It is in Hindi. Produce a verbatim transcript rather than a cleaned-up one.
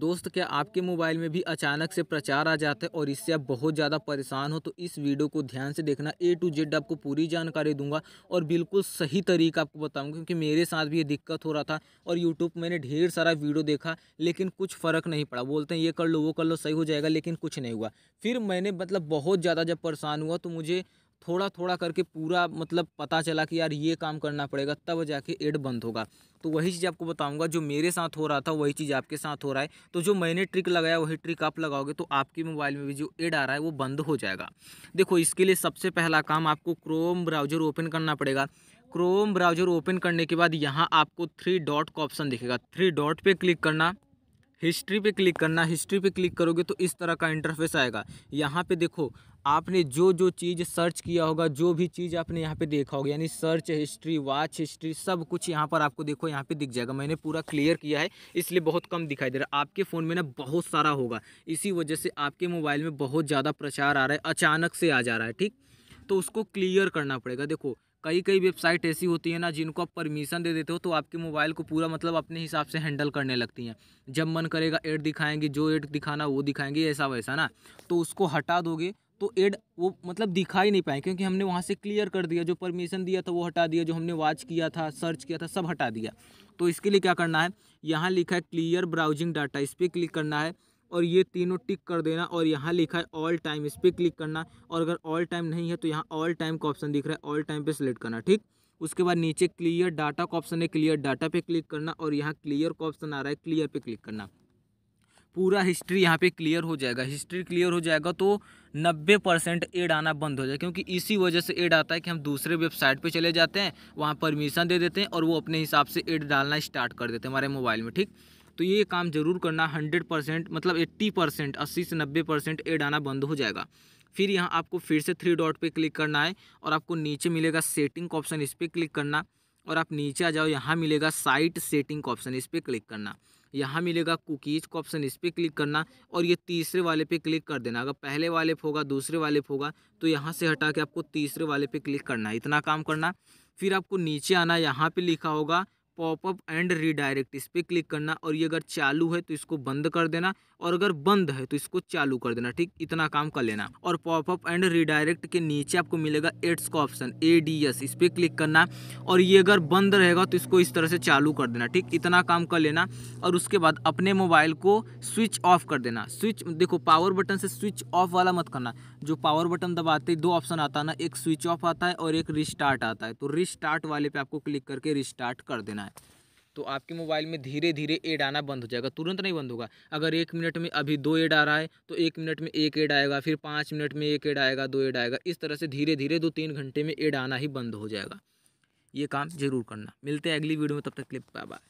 दोस्त क्या आपके मोबाइल में भी अचानक से प्रचार आ जाता है और इससे आप बहुत ज़्यादा परेशान हो तो इस वीडियो को ध्यान से देखना। ए टू जेड आपको पूरी जानकारी दूंगा और बिल्कुल सही तरीका आपको बताऊंगा, क्योंकि मेरे साथ भी ये दिक्कत हो रहा था और यूट्यूब मैंने ढेर सारा वीडियो देखा लेकिन कुछ फ़र्क नहीं पड़ा। बोलते हैं ये कर लो वो कर लो सही हो जाएगा, लेकिन कुछ नहीं हुआ। फिर मैंने मतलब बहुत ज़्यादा जब परेशान हुआ तो मुझे थोड़ा थोड़ा करके पूरा मतलब पता चला कि यार ये काम करना पड़ेगा, तब जाके एड बंद होगा। तो वही चीज़ आपको बताऊंगा, जो मेरे साथ हो रहा था वही चीज़ आपके साथ हो रहा है। तो जो मैंने ट्रिक लगाया वही ट्रिक आप लगाओगे तो आपके मोबाइल में भी जो एड आ रहा है वो बंद हो जाएगा। देखो, इसके लिए सबसे पहला काम आपको क्रोम ब्राउज़र ओपन करना पड़ेगा। क्रोम ब्राउज़र ओपन करने के बाद यहाँ आपको थ्री डॉट का ऑप्शन दिखेगा। थ्री डॉट पर क्लिक करना, हिस्ट्री पे क्लिक करना। हिस्ट्री पे क्लिक करोगे तो इस तरह का इंटरफेस आएगा। यहाँ पे देखो, आपने जो जो चीज़ सर्च किया होगा, जो भी चीज़ आपने यहाँ पे देखा होगा, यानी सर्च हिस्ट्री, वॉच हिस्ट्री, सब कुछ यहाँ पर आपको देखो यहाँ पे दिख जाएगा। मैंने पूरा क्लियर किया है इसलिए बहुत कम दिखाई दे रहा है। आपके फ़ोन में ना बहुत सारा होगा, इसी वजह से आपके मोबाइल में बहुत ज़्यादा प्रचार आ रहा है, अचानक से आ जा रहा है। ठीक, तो उसको क्लियर करना पड़ेगा। देखो, कई कई वेबसाइट ऐसी होती है ना जिनको आप परमिशन दे देते हो तो आपके मोबाइल को पूरा मतलब अपने हिसाब से हैंडल करने लगती हैं। जब मन करेगा एड दिखाएंगे, जो एड दिखाना वो दिखाएंगे, ऐसा वैसा ना। तो उसको हटा दोगे तो एड वो मतलब दिखा ही नहीं पाए, क्योंकि हमने वहाँ से क्लियर कर दिया। जो परमिशन दिया था वो हटा दिया, जो हमने वॉच किया था, सर्च किया था, सब हटा दिया। तो इसके लिए क्या करना है, यहाँ लिखा है क्लियर ब्राउजिंग डाटा, इस पर क्लिक करना है और ये तीनों टिक कर देना। और यहाँ लिखा है ऑल टाइम, इस पर क्लिक करना। और अगर ऑल टाइम नहीं है तो यहाँ ऑल टाइम का ऑप्शन दिख रहा है, ऑल टाइम पे सेलेक्ट करना। ठीक, उसके बाद नीचे क्लियर डाटा का ऑप्शन है, क्लियर डाटा पे क्लिक करना। और यहाँ क्लियर का ऑप्शन आ रहा है, क्लियर पे क्लिक करना। पूरा हिस्ट्री यहाँ पे क्लियर हो जाएगा। हिस्ट्री क्लियर हो जाएगा तो नब्बे परसेंट एड आना बंद हो जाएगा, क्योंकि इसी वजह से एड आता है कि हम दूसरे वेबसाइट पे चले जाते हैं, वहाँ परमिशन दे देते हैं और वो अपने हिसाब से एड डालना स्टार्ट कर देते हैं हमारे मोबाइल में। ठीक, तो ये काम जरूर करना। हंड्रेड परसेंट, मतलब एट्टी परसेंट, अस्सी से नब्बे परसेंट एड आना बंद हो जाएगा। फिर यहाँ आपको फिर से थ्री डॉट पे क्लिक करना है और आपको नीचे मिलेगा सेटिंग का ऑप्शन, इस पर क्लिक करना। और आप नीचे आ जाओ, यहाँ मिलेगा साइट सेटिंग का ऑप्शन, इस पर क्लिक करना। यहाँ मिलेगा कुकीज़ का ऑप्शन, इस पर क्लिक करना। और ये तीसरे वाले पे क्लिक कर देना। अगर पहले वाले पे होगा, दूसरे वाले पे होगा, तो यहाँ से हटा के आपको तीसरे वाले पे क्लिक करना है। इतना काम करना। फिर आपको नीचे आना, यहाँ पे लिखा होगा पॉपअप एंड रीडायरेक्ट, इस पर क्लिक करना। और ये अगर चालू है तो इसको बंद कर देना, और अगर बंद है तो इसको चालू कर देना। ठीक, इतना काम कर लेना। और पॉपअप एंड रीडायरेक्ट के नीचे आपको मिलेगा एड्स का ऑप्शन, ए डी एस, इस पर क्लिक करना। और ये अगर बंद रहेगा तो इसको इस तरह से चालू कर देना। ठीक, इतना काम कर लेना। और उसके बाद अपने मोबाइल को स्विच ऑफ कर देना। स्विच, देखो, पावर बटन से स्विच ऑफ वाला मत करना। जो पावर बटन दबाते ही दो ऑप्शन आता है ना, एक स्विच ऑफ आता है और एक रिस्टार्ट आता है। तो रिस्टार्ट वाले पर आपको क्लिक करके रिस्टार्ट कर देना। तो आपके मोबाइल में धीरे धीरे एड आना बंद हो जाएगा। तुरंत नहीं बंद होगा। अगर एक मिनट में अभी दो एड आ रहा है तो एक मिनट में एक एड आएगा, फिर पाँच मिनट में एक एड आएगा, दो एड आएगा। इस तरह से धीरे धीरे दो तीन घंटे में एड आना ही बंद हो जाएगा। ये काम जरूर करना। मिलते हैं अगली वीडियो में, तब तक के लिए बाय बाय।